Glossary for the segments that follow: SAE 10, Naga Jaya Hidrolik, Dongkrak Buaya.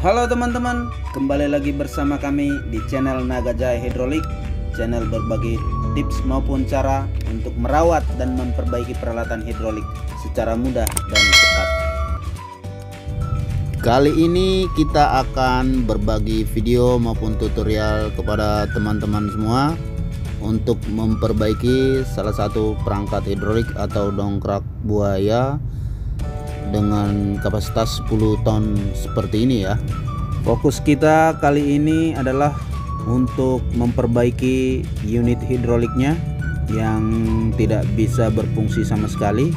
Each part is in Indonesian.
Halo teman-teman, kembali lagi bersama kami di channel Naga Jaya Hidrolik, channel berbagi tips maupun cara untuk merawat dan memperbaiki peralatan hidrolik secara mudah dan cepat. Kali ini kita akan berbagi video maupun tutorial kepada teman-teman semua untuk memperbaiki salah satu perangkat hidrolik atau dongkrak buaya dengan kapasitas 10 ton seperti ini ya. Fokus kita kali ini adalah untuk memperbaiki unit hidroliknya yang tidak bisa berfungsi sama sekali.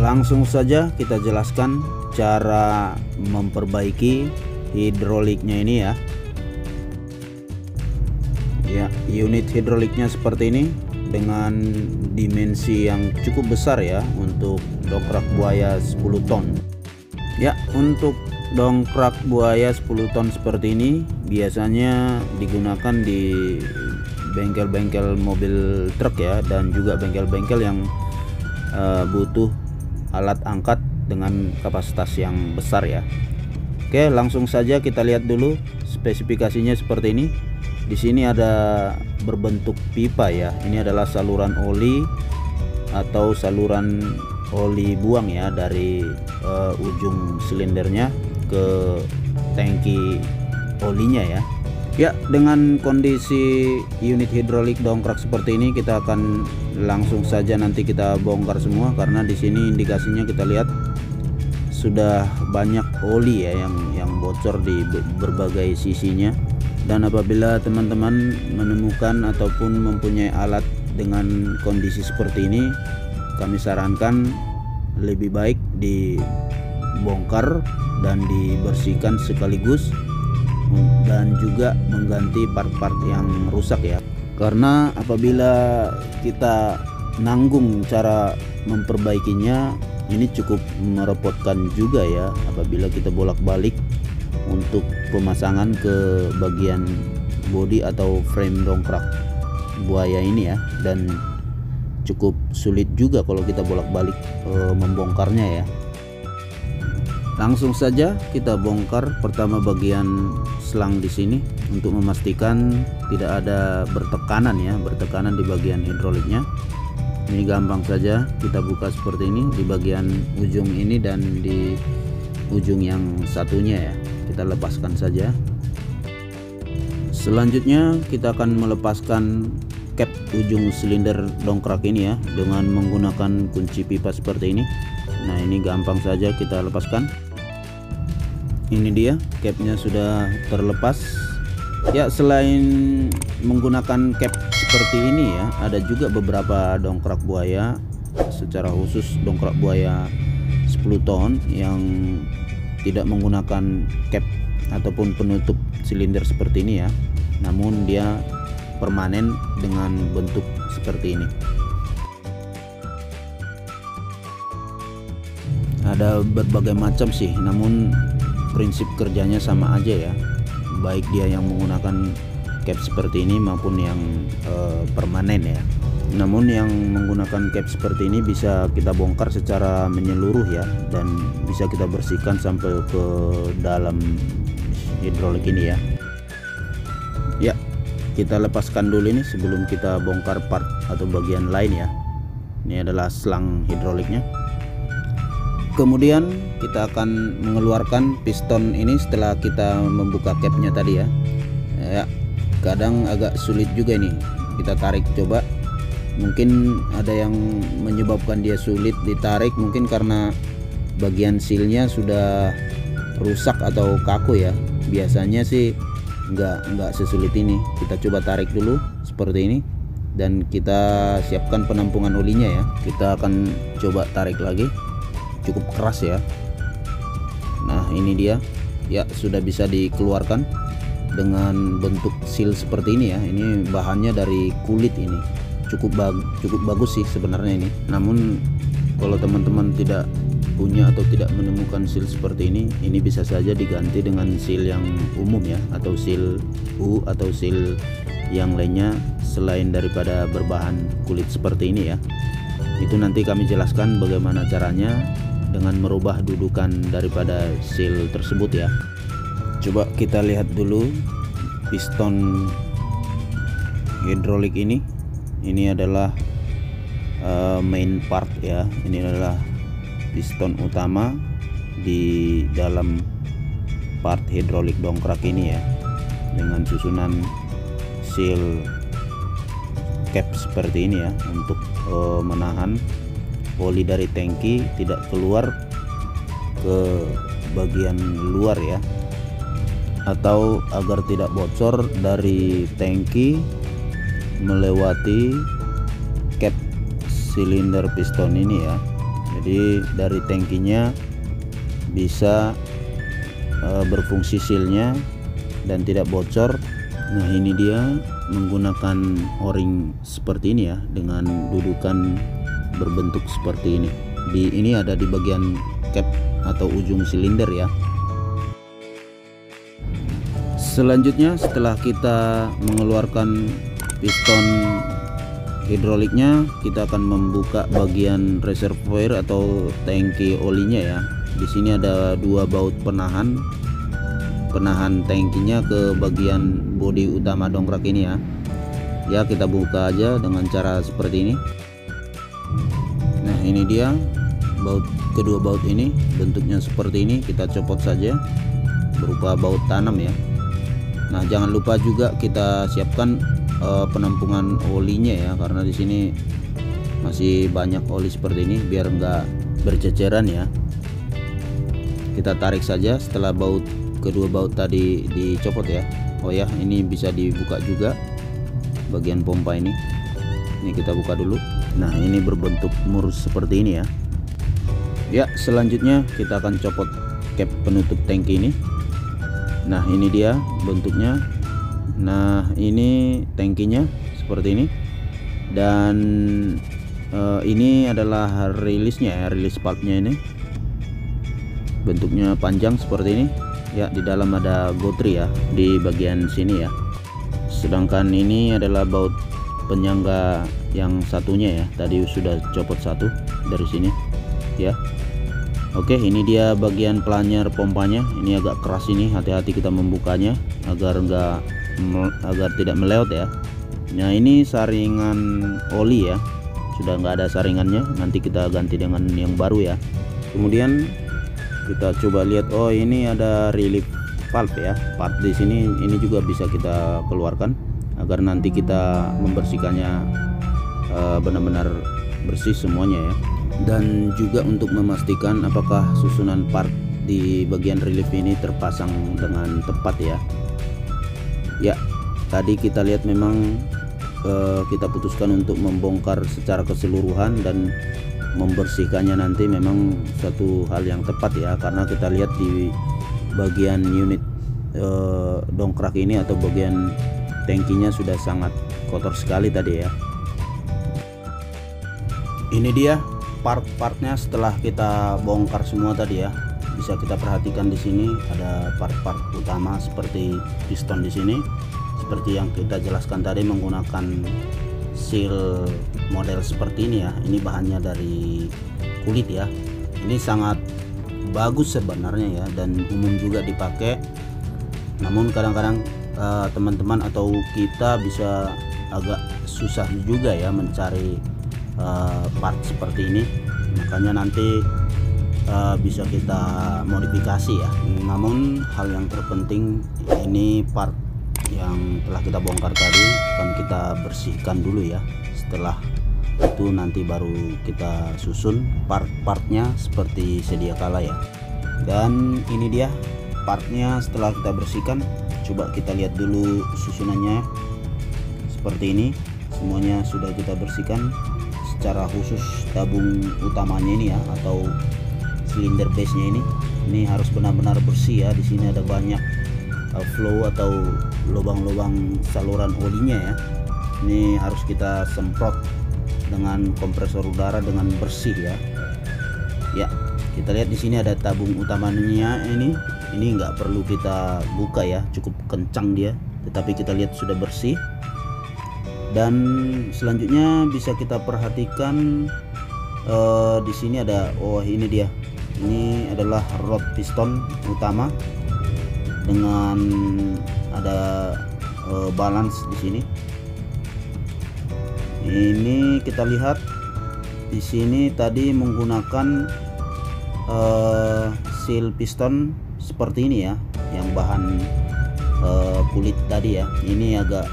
Langsung saja kita jelaskan cara memperbaiki hidroliknya ini ya. Ya, unit hidroliknya seperti ini dengan dimensi yang cukup besar ya untuk dongkrak buaya 10 ton. Ya, untuk dongkrak buaya 10 ton seperti ini biasanya digunakan di bengkel-bengkel mobil truk ya, dan juga bengkel-bengkel yang butuh alat angkat dengan kapasitas yang besar ya. Oke, langsung saja kita lihat dulu spesifikasinya seperti ini. Di sini ada berbentuk pipa ya. Ini adalah saluran oli atau saluran oli buang ya, dari ujung silindernya ke tangki olinya ya. Ya, dengan kondisi unit hidrolik dongkrak seperti ini, kita akan langsung saja nanti kita bongkar semua, karena di sini indikasinya kita lihat sudah banyak oli ya yang bocor di berbagai sisinya. Dan apabila teman-teman menemukan ataupun mempunyai alat dengan kondisi seperti ini, kami sarankan lebih baik dibongkar dan dibersihkan sekaligus, dan juga mengganti part-part yang rusak ya. Karena apabila kita nanggung cara memperbaikinya, ini cukup merepotkan juga ya apabila kita bolak-balik untuk pemasangan ke bagian body atau frame dongkrak buaya ini ya, dan cukup sulit juga kalau kita bolak-balik membongkarnya ya. Langsung saja kita bongkar pertama bagian selang di sini untuk memastikan tidak ada bertekanan ya, bertekanan di bagian hidroliknya. Ini gampang saja, kita buka seperti ini di bagian ujung ini dan di ujung yang satunya ya. Kita lepaskan saja. Selanjutnya kita akan melepaskan cap ujung silinder dongkrak ini ya dengan menggunakan kunci pipa seperti ini. Nah, ini gampang saja kita lepaskan. Ini dia, capnya sudah terlepas. Ya, selain menggunakan cap seperti ini ya, ada juga beberapa dongkrak buaya, secara khusus dongkrak buaya 10 ton yang tidak menggunakan cap ataupun penutup silinder seperti ini ya, namun dia permanen dengan bentuk seperti ini. Ada berbagai macam sih, namun prinsip kerjanya sama aja ya, baik dia yang menggunakan cap seperti ini maupun yang permanen ya. Namun yang menggunakan cap seperti ini bisa kita bongkar secara menyeluruh ya, dan bisa kita bersihkan sampai ke dalam hidrolik ini ya. Ya, kita lepaskan dulu ini sebelum kita bongkar part atau bagian lain ya. Ini adalah selang hidroliknya. Kemudian kita akan mengeluarkan piston ini setelah kita membuka capnya tadi ya. Ya, kadang agak sulit juga ini. Kita tarik coba. Mungkin ada yang menyebabkan dia sulit ditarik, mungkin karena bagian sealnya sudah rusak atau kaku ya. Biasanya sih nggak sesulit ini. Kita coba tarik dulu seperti ini, dan kita siapkan penampungan olinya ya. Kita akan coba tarik lagi, cukup keras ya. Nah, ini dia ya, sudah bisa dikeluarkan dengan bentuk seal seperti ini ya. Ini bahannya dari kulit ini. Cukup bagus sih sebenarnya ini. Namun kalau teman-teman tidak punya atau tidak menemukan seal seperti ini bisa saja diganti dengan seal yang umum ya, atau seal U atau seal yang lainnya selain daripada berbahan kulit seperti ini ya. Itu nanti kami jelaskan bagaimana caranya dengan merubah dudukan daripada seal tersebut ya. Coba kita lihat dulu piston hidrolik ini. Ini adalah main part ya. Ini adalah piston utama di dalam part hidrolik dongkrak ini ya, dengan susunan seal cap seperti ini ya, untuk menahan oli dari tangki tidak keluar ke bagian luar ya, atau agar tidak bocor dari tangki melewati cap silinder piston ini ya. Jadi dari tangkinya bisa berfungsi sealnya dan tidak bocor. Nah ini dia menggunakan o-ring seperti ini ya, dengan dudukan berbentuk seperti ini. Ini ada di bagian cap atau ujung silinder ya. Selanjutnya setelah kita mengeluarkan piston hidroliknya, kita akan membuka bagian reservoir atau tangki olinya ya. Di sini ada dua baut penahan tangkinya ke bagian bodi utama dongkrak ini ya. Ya kita buka aja dengan cara seperti ini. Nah ini dia kedua baut ini, bentuknya seperti ini. Kita copot saja berupa baut tanam ya. Nah jangan lupa juga kita siapkan penampungan olinya ya, karena di sini masih banyak oli seperti ini biar enggak berceceran ya. Kita tarik saja setelah kedua baut tadi dicopot ya. Oh ya, ini bisa dibuka juga bagian pompa ini. Ini kita buka dulu. Nah ini berbentuk murus seperti ini ya. Ya selanjutnya kita akan copot cap penutup tangki ini. Nah ini dia bentuknya. Nah ini tangkinya seperti ini. Dan ini adalah rilisnya ya, rilis valve-nya ini. Bentuknya panjang seperti ini ya, di dalam ada gotri ya di bagian sini ya. Sedangkan ini adalah baut penyangga yang satunya ya, tadi sudah copot satu dari sini ya. Oke, ini dia bagian pelanyar pompanya. Ini agak keras ini, hati-hati kita membukanya agar tidak meleot ya. Nah ini saringan oli ya, sudah nggak ada saringannya, nanti kita ganti dengan yang baru ya. Kemudian kita coba lihat, oh ini ada relief valve ya, part di sini. Ini juga bisa kita keluarkan agar nanti kita membersihkannya benar-benar bersih semuanya ya. Dan juga untuk memastikan apakah susunan part di bagian relief ini terpasang dengan tepat ya. Ya tadi kita lihat memang kita putuskan untuk membongkar secara keseluruhan dan membersihkannya nanti memang satu hal yang tepat ya, karena kita lihat di bagian unit dongkrak ini atau bagian tangkinya sudah sangat kotor sekali tadi ya. Ini dia part-partnya setelah kita bongkar semua tadi ya. Bisa kita perhatikan di sini ada part-part utama seperti piston di sini, seperti yang kita jelaskan tadi menggunakan seal model seperti ini ya. Ini bahannya dari kulit ya. Ini sangat bagus sebenarnya ya, dan umum juga dipakai. Namun kadang-kadang teman-teman atau kita bisa agak susah juga ya mencari part seperti ini. Makanya nanti bisa kita modifikasi ya. Namun hal yang terpenting, ini part yang telah kita bongkar tadi akan kita bersihkan dulu ya. Setelah itu nanti baru kita susun part-partnya seperti sedia kala ya. Dan ini dia partnya setelah kita bersihkan. Coba kita lihat dulu susunannya seperti ini. Semuanya sudah kita bersihkan, secara khusus tabung utamanya ini ya, atau silinder base nya ini. Ini harus benar-benar bersih ya. Di sini ada banyak flow atau lubang-lubang saluran olinya ya. Ini harus kita semprot dengan kompresor udara dengan bersih ya. Ya kita lihat di sini ada tabung utamanya ini. Ini nggak perlu kita buka ya, cukup kencang dia, tetapi kita lihat sudah bersih. Dan selanjutnya bisa kita perhatikan di sini ada, oh ini dia, ini adalah rod piston utama. dengan ada balance di sini. Ini kita lihat di sini tadi menggunakan seal piston seperti ini ya, yang bahan kulit tadi ya. Ini agak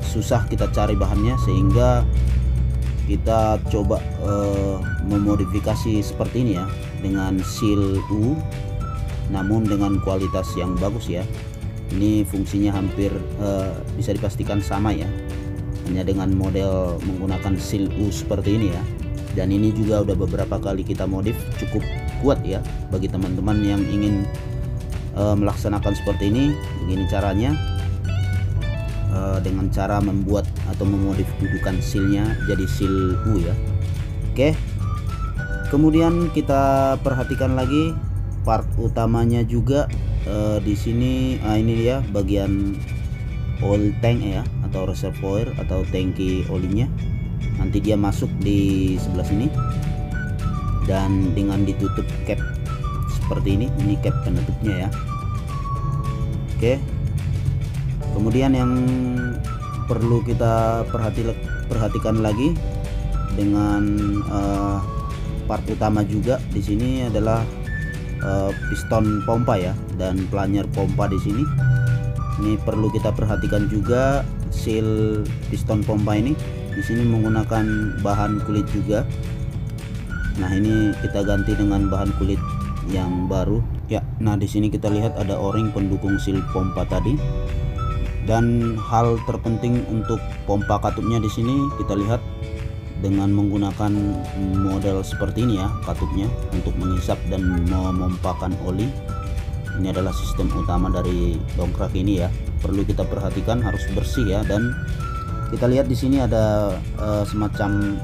susah kita cari bahannya, sehingga kita coba memodifikasi seperti ini ya, dengan seal U namun dengan kualitas yang bagus ya. Ini fungsinya hampir bisa dipastikan sama ya, hanya dengan model menggunakan seal U seperti ini ya. Dan ini juga udah beberapa kali kita modif, cukup kuat ya bagi teman-teman yang ingin melaksanakan seperti ini. Begini caranya, dengan cara membuat atau memodif dudukan sealnya jadi seal U ya. Oke, kemudian kita perhatikan lagi part utamanya juga di sini. Ini ya bagian oil tank ya, atau reservoir atau tangki olinya. Nanti dia masuk di sebelah sini dan dengan ditutup cap seperti ini. Ini cap penutupnya ya. Oke, kemudian yang perlu kita perhatikan lagi dengan part utama juga di sini adalah piston pompa ya, dan planyer pompa di sini. Ini perlu kita perhatikan juga seal piston pompa ini. Di sini menggunakan bahan kulit juga. Nah, ini kita ganti dengan bahan kulit yang baru ya. Nah, di sini kita lihat ada o-ring pendukung seal pompa tadi. Dan hal terpenting untuk pompa katupnya di sini kita lihat dengan menggunakan model seperti ini ya, katupnya untuk menghisap dan memompakan oli. Ini adalah sistem utama dari dongkrak ini ya. Perlu kita perhatikan harus bersih ya. Dan kita lihat di sini ada semacam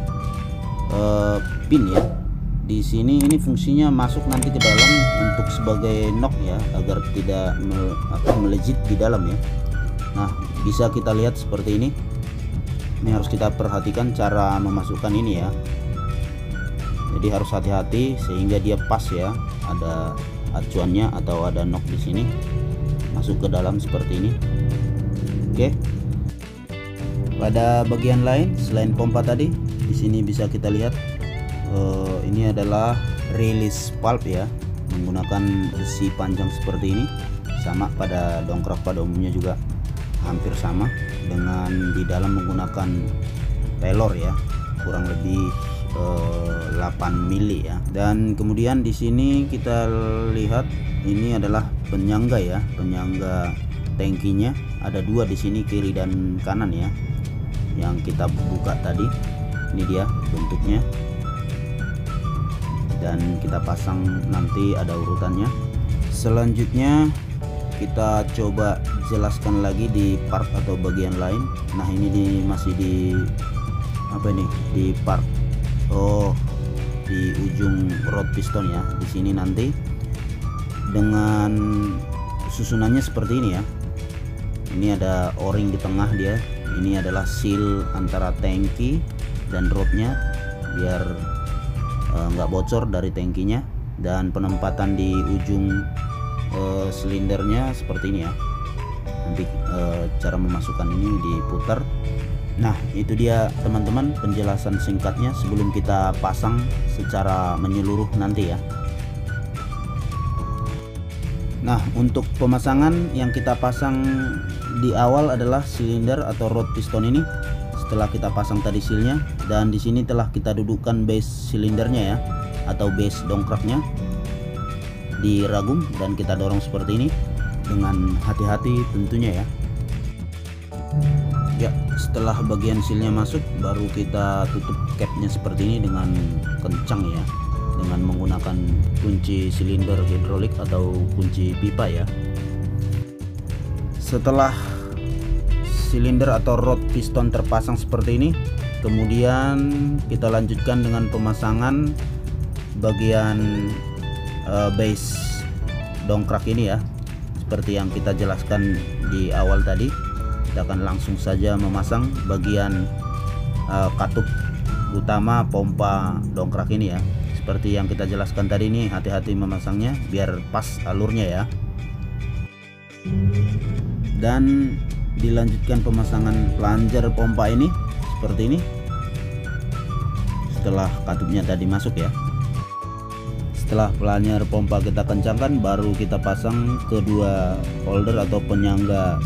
pin ya. Di sini ini fungsinya masuk nanti ke dalam untuk sebagai knob ya, agar tidak melejit di dalam ya. Nah, bisa kita lihat seperti ini. Ini harus kita perhatikan cara memasukkan ini ya. Jadi harus hati-hati sehingga dia pas ya. Ada acuannya atau ada knob di sini, masuk ke dalam seperti ini. Oke. Pada bagian lain selain pompa tadi, di sini bisa kita lihat ini adalah release valve ya, menggunakan besi panjang seperti ini. Sama pada dongkrak pada umumnya juga hampir sama, dengan di dalam menggunakan pelor ya, kurang lebih 8 mili ya. Dan kemudian di sini kita lihat ini adalah penyangga ya, penyangga tangkinya ada dua di sini, kiri dan kanan ya, yang kita buka tadi. Ini dia bentuknya, dan kita pasang nanti ada urutannya. Selanjutnya kita coba jelaskan lagi di part atau bagian lain. Nah, ini masih di apa ini, di part di ujung rod piston ya. Di sini nanti dengan susunannya seperti ini ya. Ini ada o-ring di tengah dia. Ini adalah seal antara tangki dan rodnya, biar nggak bocor dari tangkinya. Dan penempatan di ujung silindernya seperti ini ya. Nanti cara memasukkan ini diputar. Nah, itu dia teman-teman penjelasan singkatnya sebelum kita pasang secara menyeluruh nanti ya. Nah, untuk pemasangan yang kita pasang di awal adalah silinder atau rod piston ini. Setelah kita pasang tadi sealnya, dan di sini telah kita dudukkan base silindernya ya, atau base dongkraknya di ragum, dan kita dorong seperti ini dengan hati-hati tentunya ya. Ya, setelah bagian sealnya masuk, baru kita tutup capnya seperti ini dengan kencang ya, dengan menggunakan kunci silinder hidrolik atau kunci pipa ya. Setelah silinder atau rod piston terpasang seperti ini, kemudian kita lanjutkan dengan pemasangan bagian base dongkrak ini ya. Seperti yang kita jelaskan di awal tadi, kita akan langsung saja memasang bagian katup utama pompa dongkrak ini ya. Seperti yang kita jelaskan tadi, ini hati-hati memasangnya biar pas alurnya ya. dan dilanjutkan pemasangan plunger pompa ini seperti ini setelah katupnya tadi masuk ya. Setelah plunger pompa kita kencangkan, baru kita pasang kedua holder atau penyangga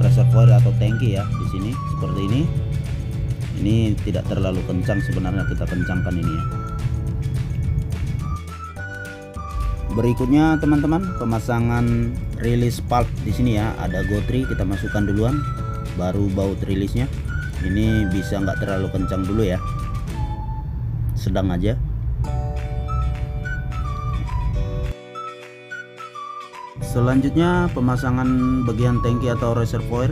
reservoir atau tangki ya. Di sini seperti ini. Ini tidak terlalu kencang sebenarnya, kita kencangkan ini ya. Berikutnya teman-teman, pemasangan rilis valve di sini ya. Ada gotri kita masukkan duluan, baru baut rilisnya. Ini bisa nggak terlalu kencang dulu ya, sedang aja. Selanjutnya pemasangan bagian tangki atau reservoir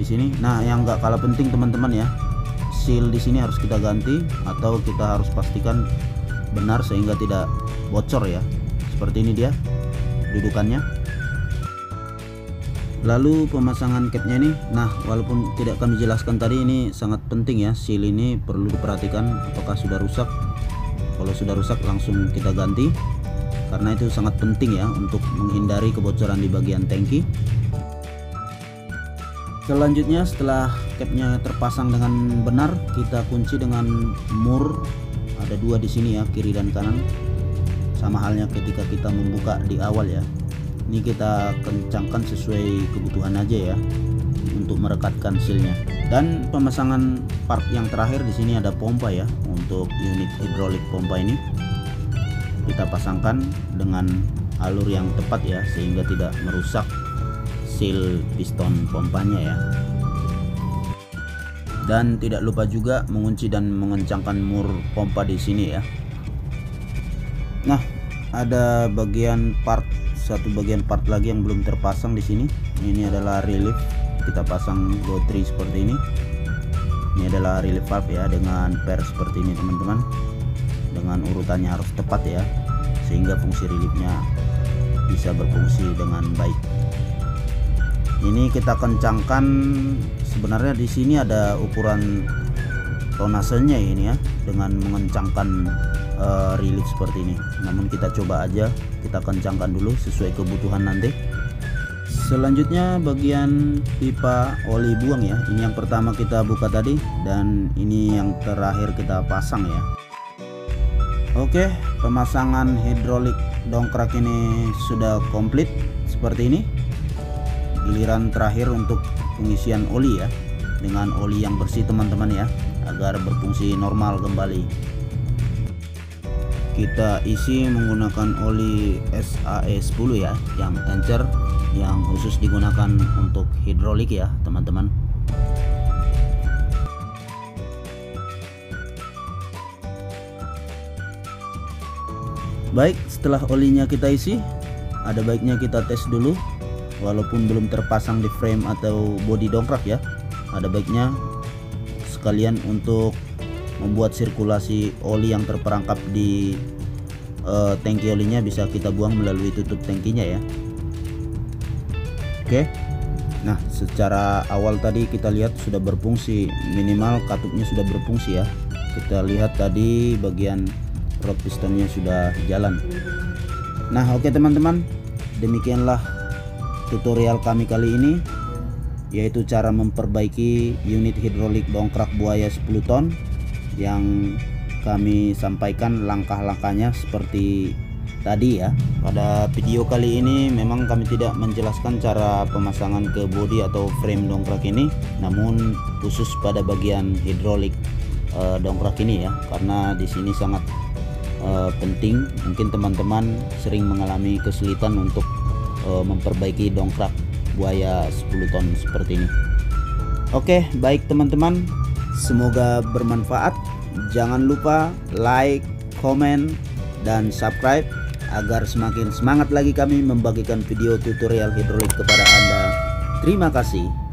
di sini. Nah, yang nggak kalah penting teman-teman ya, seal di sini harus kita ganti atau kita harus pastikan benar sehingga tidak bocor ya. Seperti ini dia dudukannya. Lalu pemasangan capnya ini, nah walaupun tidak kami jelaskan tadi, ini sangat penting ya, seal ini perlu diperhatikan apakah sudah rusak. Kalau sudah rusak langsung kita ganti, karena itu sangat penting ya untuk menghindari kebocoran di bagian tangki. Selanjutnya setelah capnya terpasang dengan benar, kita kunci dengan mur. Ada dua di sini ya, kiri dan kanan, sama halnya ketika kita membuka di awal ya. Ini kita kencangkan sesuai kebutuhan aja ya untuk merekatkan sealnya. Dan pemasangan part yang terakhir di sini ada pompa ya, untuk unit hidrolik pompa ini kita pasangkan dengan alur yang tepat ya sehingga tidak merusak seal piston pompanya ya. Dan tidak lupa juga mengunci dan mengencangkan mur pompa di sini ya. Nah, ada bagian part, satu bagian part lagi yang belum terpasang di sini. Ini adalah relief. Kita pasang gotri seperti ini. Ini adalah relief valve ya, dengan per seperti ini teman-teman. Dengan urutannya harus tepat ya, sehingga fungsi reliefnya bisa berfungsi dengan baik. Ini kita kencangkan. Sebenarnya di sini ada ukuran tonasenya ini ya, dengan mengencangkan relief seperti ini. Namun kita coba aja, kita kencangkan dulu sesuai kebutuhan nanti. Selanjutnya bagian pipa oli buang ya. Ini yang pertama kita buka tadi, dan ini yang terakhir kita pasang ya. Oke, pemasangan hidrolik dongkrak ini sudah komplit seperti ini. Giliran terakhir untuk pengisian oli ya, dengan oli yang bersih teman-teman ya, agar berfungsi normal kembali. Kita isi menggunakan oli SAE 10 ya, yang encer, yang khusus digunakan untuk hidrolik ya teman-teman. Baik, setelah olinya kita isi, ada baiknya kita tes dulu. Walaupun belum terpasang di frame atau bodi dongkrak ya, ada baiknya sekalian untuk membuat sirkulasi oli yang terperangkap di tangki olinya bisa kita buang melalui tutup tangkinya ya. Oke. Nah, secara awal tadi kita lihat sudah berfungsi, minimal katupnya sudah berfungsi ya. Kita lihat tadi bagian rod pistonnya sudah jalan. Nah, oke teman-teman, demikianlah tutorial kami kali ini, yaitu cara memperbaiki unit hidrolik dongkrak buaya 10 ton. Yang kami sampaikan langkah-langkahnya seperti tadi ya. Pada video kali ini memang kami tidak menjelaskan cara pemasangan ke bodi atau frame dongkrak ini, namun khusus pada bagian hidrolik dongkrak ini ya, karena di sini sangat penting. Mungkin teman-teman sering mengalami kesulitan untuk memperbaiki dongkrak buaya 10 ton seperti ini. Oke, baik teman-teman, semoga bermanfaat. Jangan lupa like, komen, dan subscribe agar semakin semangat lagi kami membagikan video tutorial hidrolik kepada Anda. Terima kasih.